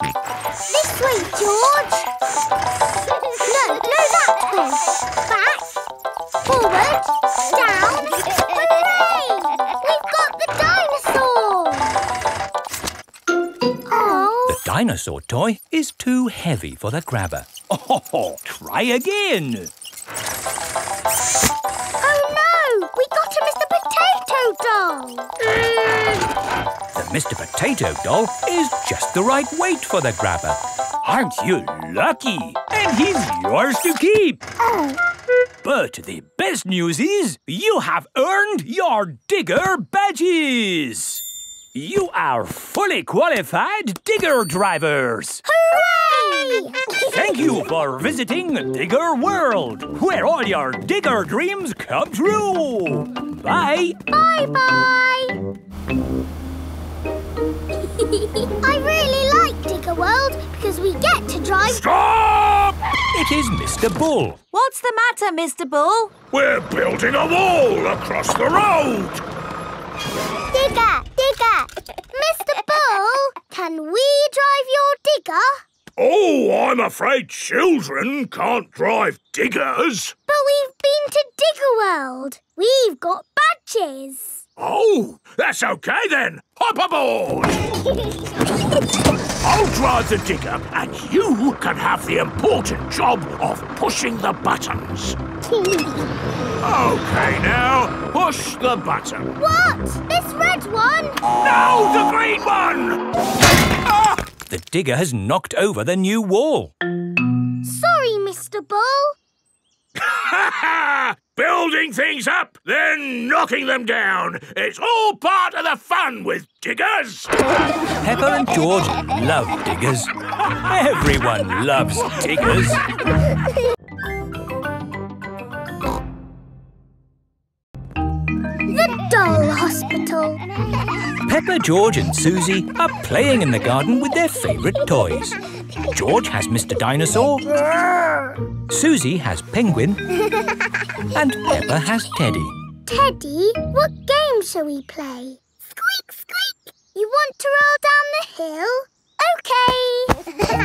way, George. No, no, that way. Back, forward, down. Hooray! We've got the dinosaur. Oh. The dinosaur toy is too heavy for the grabber. Oh, try again. Oh, no. We got a Mister Potato doll! Mm. The Mister Potato doll is just the right weight for the grabber. Aren't you lucky? And he's yours to keep! Oh. But the best news is you have earned your digger badges! You are fully qualified digger drivers! Hooray! Thank you for visiting Digger World, where all your digger dreams come true! Bye! Bye-bye! I really like Digger World because we get to drive... Stop! It is Mister Bull. What's the matter, Mister Bull? We're building a wall across the road! Digger, digger, Mister Bull, can we drive your digger? Oh, I'm afraid children can't drive diggers. But we've been to Digger World. We've got badges. Oh, that's OK then. Hop aboard. I'll drive the digger and you can have the important job of pushing the buttons. OK, now, push the button. What? This red one? No, the green one! Ah! The digger has knocked over the new wall. Sorry, Mister Bull. Ha ha! building things up, then knocking them down. It's all part of the fun with diggers. Peppa and George love diggers. Everyone loves diggers. The Doll Hospital. Peppa, George and Susie are playing in the garden with their favourite toys. George has Mister Dinosaur, Susie has Penguin, and Peppa has Teddy. Teddy, what game shall we play? Squeak, squeak! You want to roll down the hill?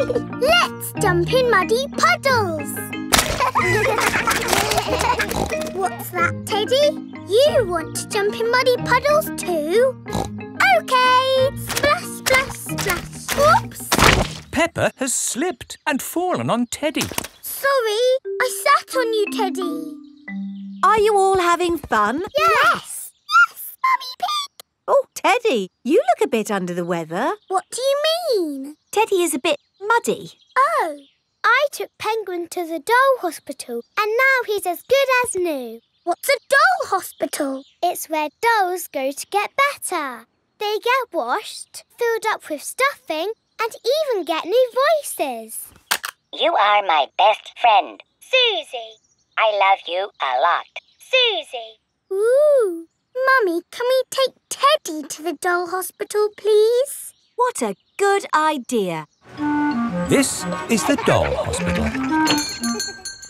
OK! Let's jump in muddy puddles! What's that, Teddy? You want to jump in muddy puddles too? Okay, splash, splash, splash. Oops! Peppa has slipped and fallen on Teddy. Sorry, I sat on you, Teddy. Are you all having fun? Yes! Yes, yes, Mummy Pig! Oh, Teddy, you look a bit under the weather. What do you mean? Teddy is a bit muddy. Oh, I took Penguin to the doll hospital and now he's as good as new. What's a doll hospital? It's where dolls go to get better. They get washed, filled up with stuffing, and even get new voices. You are my best friend. Susie. I love you a lot. Susie. Ooh. Mummy, can we take Teddy to the doll hospital, please? What a good idea. This is the doll hospital.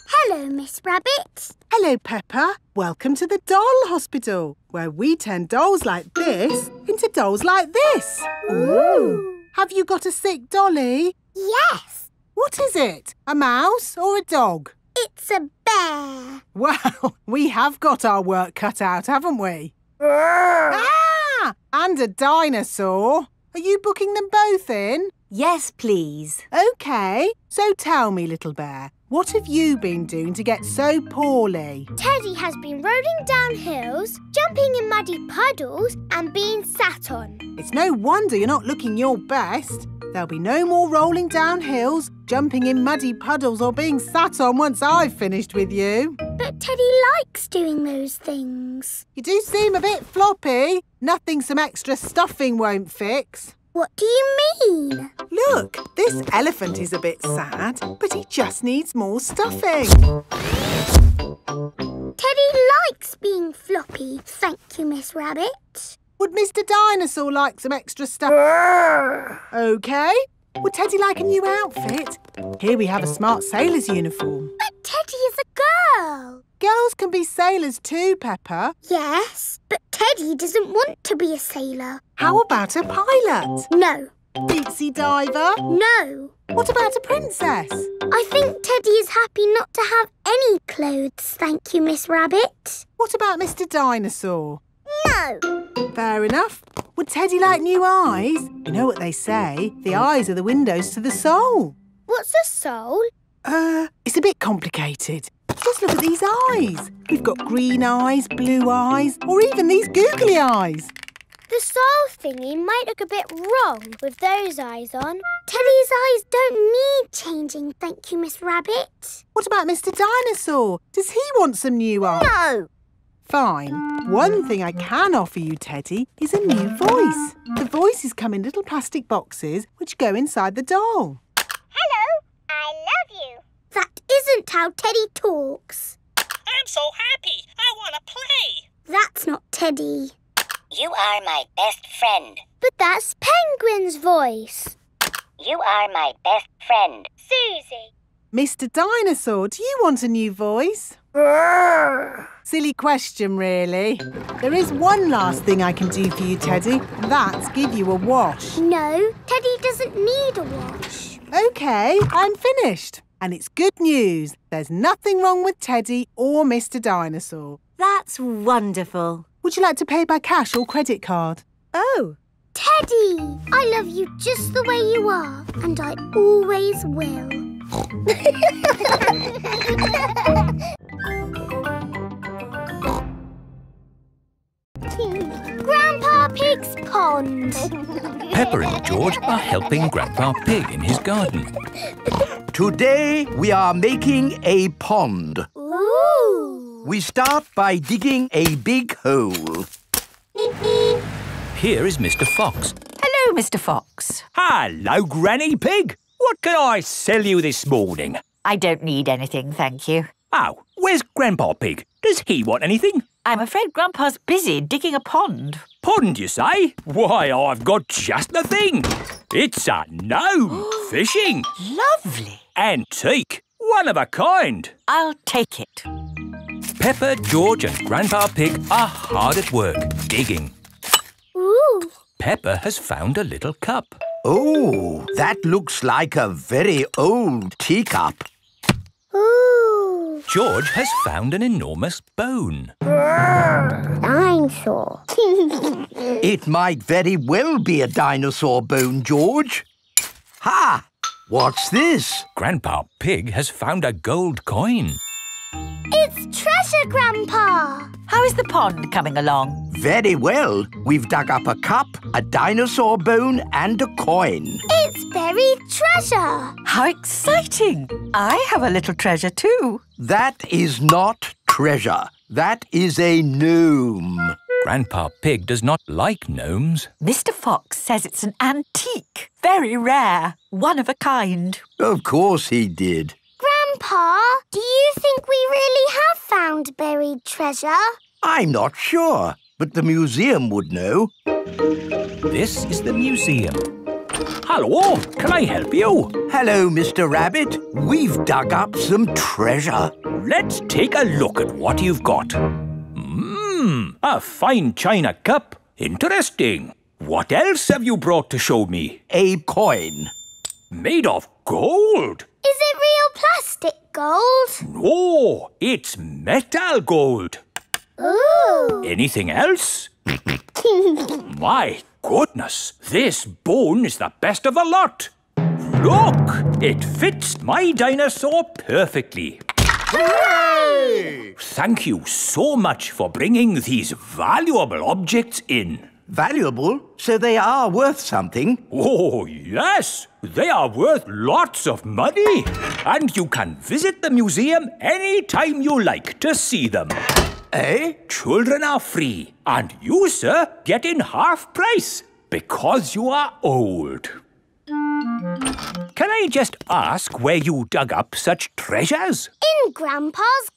Hello, Miss Rabbit. Hello, Peppa. Welcome to the doll hospital, where we turn dolls like this into dolls like this. Ooh! Have you got a sick dolly? Yes. What is it? A mouse or a dog? It's a bear. Well, we have got our work cut out, haven't we? Ah! And a dinosaur. Are you booking them both in? Yes, please. OK. So tell me, little bear, what have you been doing to get so poorly? Teddy has been rolling down hills, jumping in muddy puddles and being sat on. It's no wonder you're not looking your best. There'll be no more rolling down hills, jumping in muddy puddles or being sat on once I've finished with you. But Teddy likes doing those things. You do seem a bit floppy. Nothing some extra stuffing won't fix. What do you mean? Look, this elephant is a bit sad, but he just needs more stuffing. Teddy likes being floppy, thank you, Miss Rabbit. Would Mister Dinosaur like some extra stuff? OK. Would Teddy like a new outfit? Here we have a smart sailor's uniform. But Teddy is a girl. Girls can be sailors too, Peppa. Yes, but Teddy doesn't want to be a sailor. How about a pilot? No. Deep-sea diver? No. What about a princess? I think Teddy is happy not to have any clothes, thank you, Miss Rabbit. What about Mister Dinosaur? No. Fair enough. Would Teddy like new eyes? You know what they say, the eyes are the windows to the soul. What's a soul? Uh, it's a bit complicated. Just look at these eyes. We've got green eyes, blue eyes, or even these googly eyes. The soul thingy might look a bit wrong with those eyes on. Teddy's eyes don't need changing, thank you, Miss Rabbit. What about Mister Dinosaur? Does he want some new eyes? No! Fine. One thing I can offer you, Teddy, is a new voice. The voices come in little plastic boxes which go inside the doll. Hello, I love you. That isn't how Teddy talks. I'm so happy. I want to play. That's not Teddy. You are my best friend. But that's Penguin's voice. You are my best friend. Susie. Mister Dinosaur, do you want a new voice? Silly question, really. There is one last thing I can do for you, Teddy. That's give you a wash. No, Teddy doesn't need a wash. OK, I'm finished. And it's good news. There's nothing wrong with Teddy or Mister Dinosaur. That's wonderful. Would you like to pay by cash or credit card? Oh. Teddy, I love you just the way you are, and I always will. Grandpa Pig's pond. Peppa and George are helping Grandpa Pig in his garden. Today we are making a pond. Ooh. We start by digging a big hole. Here is Mister Fox. Hello, Mister Fox. Hello, Granny Pig. What can I sell you this morning? I don't need anything, thank you. Oh, where's Grandpa Pig? Does he want anything? I'm afraid Grandpa's busy digging a pond. Pond, you say? Why, I've got just the thing. It's a gnome fishing. Lovely. Antique. One of a kind. I'll take it. Peppa, George and Grandpa Pig are hard at work digging. Ooh. Peppa has found a little cup. Oh, that looks like a very old teacup. Ooh. George has found an enormous bone. Dinosaur. It might very well be a dinosaur bone, George. Ha! What's this? Grandpa Pig has found a gold coin. It's treasure, Grandpa. How is the pond coming along? Very well. We've dug up a cup, a dinosaur bone and a coin. It's buried treasure. How exciting. I have a little treasure too. That is not treasure. That is a gnome. Grandpa Pig does not like gnomes. Mister Fox says it's an antique. Very rare. One of a kind. Of course he did. Grandpa, do you think we really have found buried treasure? I'm not sure, but the museum would know. This is the museum. Hello, can I help you? Hello, Mister Rabbit. We've dug up some treasure. Let's take a look at what you've got. Mmm, a fine china cup. Interesting. What else have you brought to show me? A coin. Made of gold. Is it real plastic gold? No, it's metal gold. Ooh. Anything else? My goodness, this bone is the best of the lot. Look, it fits my dinosaur perfectly. Hooray! Thank you so much for bringing these valuable objects in. Valuable? So they are worth something? Oh, yes. They are worth lots of money. And you can visit the museum any time you like to see them. Eh? Children are free. And you, sir, get in half price because you are old. Can I just ask where you dug up such treasures? In Grandpa's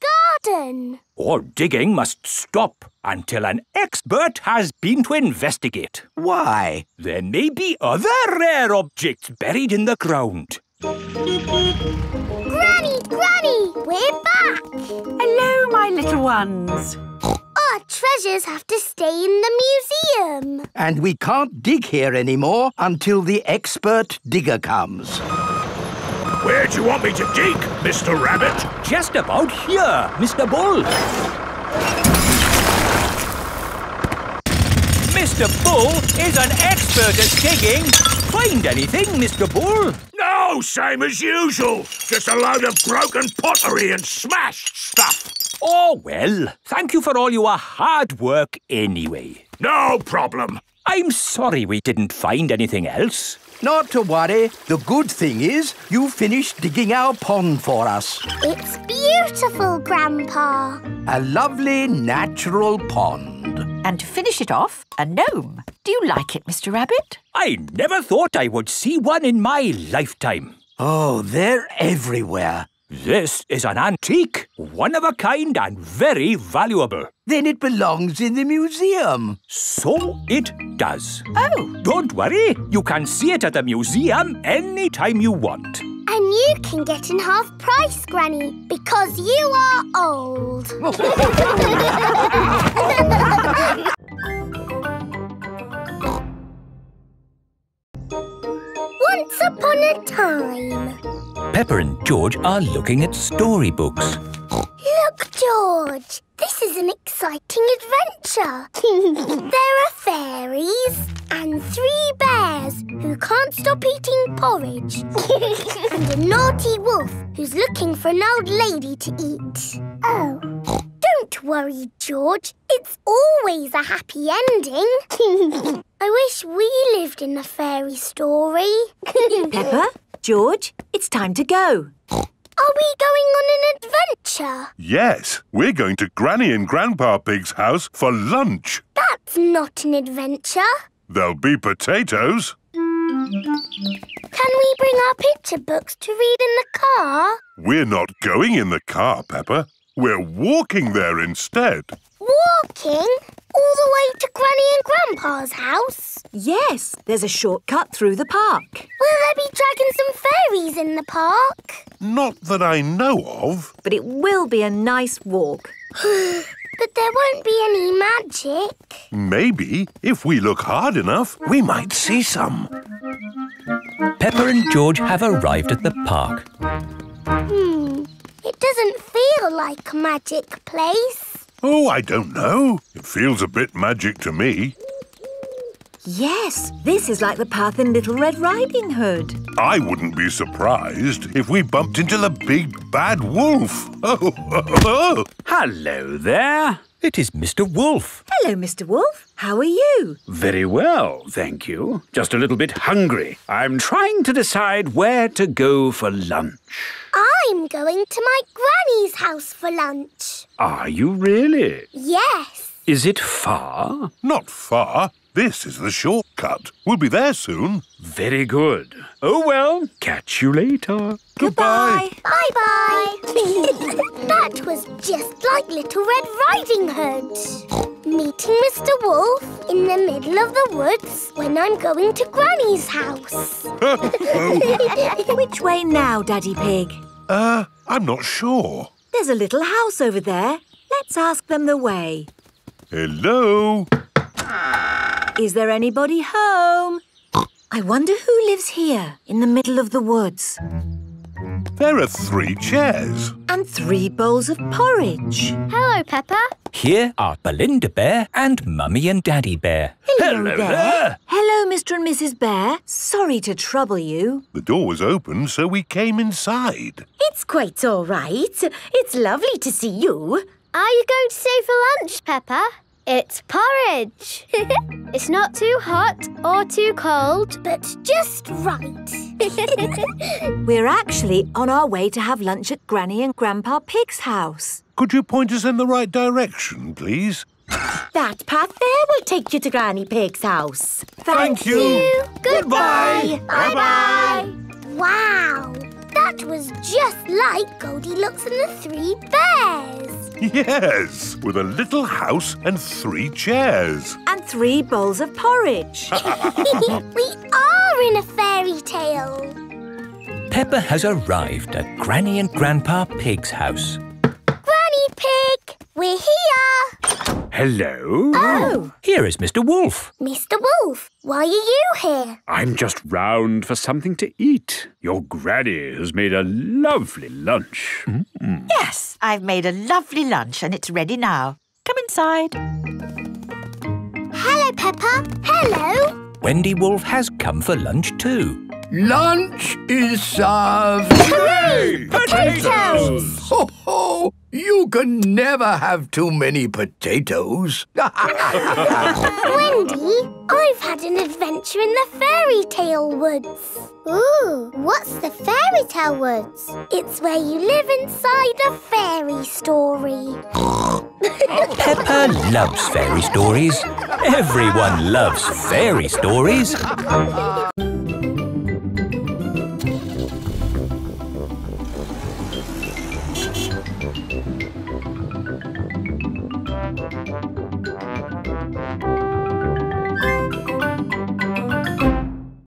garden. All digging must stop until an expert has been to investigate. Why? There may be other rare objects buried in the ground. Granny, Granny, we're back. Hello, my little ones. Our treasures have to stay in the museum. And we can't dig here anymore until the expert digger comes. Where do you want me to dig, Mister Rabbit? Just about here, Mister Bull. Mister Bull is an expert at digging. Find anything, Mister Bull? No, same as usual. Just a load of broken pottery and smashed stuff. Oh, well, thank you for all your hard work anyway. No problem. I'm sorry we didn't find anything else. Not to worry. The good thing is you finished digging our pond for us. It's beautiful, Grandpa. A lovely natural pond. And to finish it off, a gnome. Do you like it, Mister Rabbit? I never thought I would see one in my lifetime. Oh, they're everywhere. This is an antique, one of a kind and very valuable. Then it belongs in the museum. So it does. Oh. Don't worry, you can see it at the museum any time you want. And you can get in half price, Granny, because you are old. Once upon a time... Peppa and George are looking at storybooks. Look, George. This is an exciting adventure. There are fairies and three bears who can't stop eating porridge. And a naughty wolf who's looking for an old lady to eat. Oh. Don't worry, George. It's always a happy ending. I wish we lived in a fairy story. Peppa, George, it's time to go. Are we going on an adventure? Yes, we're going to Granny and Grandpa Pig's house for lunch. That's not an adventure. There'll be potatoes. Can we bring our picture books to read in the car? We're not going in the car, Peppa. We're walking there instead. Walking? All the way to Granny and Grandpa's house? Yes, there's a shortcut through the park. Will there be dragons and fairies in the park? Not that I know of. But it will be a nice walk. But there won't be any magic. Maybe. If we look hard enough, we might see some. Peppa and George have arrived at the park. Hmm. It doesn't feel like a magic place. Oh, I don't know. It feels a bit magic to me. Yes, this is like the path in Little Red Riding Hood. I wouldn't be surprised if we bumped into the big bad wolf. Oh, oh, oh. Hello there. It is Mister Wolf. Hello, Mister Wolf. How are you? Very well, thank you. Just a little bit hungry. I'm trying to decide where to go for lunch. I'm going to my granny's house for lunch. Are you really? Yes. Is it far? Not far. This is the shortcut. We'll be there soon. Very good. Oh, well, catch you later. Goodbye. Bye-bye. That was just like Little Red Riding Hood. Meeting Mister Wolf in the middle of the woods when I'm going to Granny's house. Which way now, Daddy Pig? Uh, I'm not sure. There's a little house over there. Let's ask them the way. Hello? Is there anybody home? I wonder who lives here, in the middle of the woods. There are three chairs. And three bowls of porridge. Hello, Peppa. Here are Belinda Bear and Mummy and Daddy Bear. Hello, Hello there. there. Hello, Mister and Missus Bear. Sorry to trouble you. The door was open, so we came inside. It's quite all right. It's lovely to see you. Are you going to stay for lunch, Peppa? It's porridge. It's not too hot or too cold, but just right. We're actually on our way to have lunch at Granny and Grandpa Pig's house. Could you point us in the right direction, please? That path there will take you to Granny Pig's house. Thank, Thank you. you. Goodbye. Bye-bye. Wow. That was just like Goldilocks and the Three Bears. Yes, with a little house and three chairs. And three bowls of porridge. We are in a fairy tale. Peppa has arrived at Granny and Grandpa Pig's house. Granny Pig, we're here. Hello. Oh. Here is Mister Wolf. Mister Wolf, why are you here? I'm just round for something to eat. Your granny has made a lovely lunch. Mm-mm. Yes, I've made a lovely lunch and it's ready now. Come inside. Hello, Peppa. Hello. Wendy Wolf has come for lunch too. Lunch is served. Hooray! Potatoes! potatoes. Ho, ho! You can never have too many potatoes. Wendy, I've had an adventure in the fairy tale woods. Ooh, what's the fairy tale woods? It's where you live inside a fairy story. Peppa loves fairy stories. Everyone loves fairy stories.